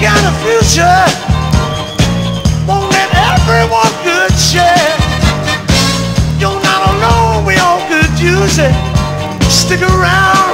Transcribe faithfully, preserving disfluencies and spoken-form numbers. got a future, one that everyone could share. You're not alone, we all could use it. Stick around.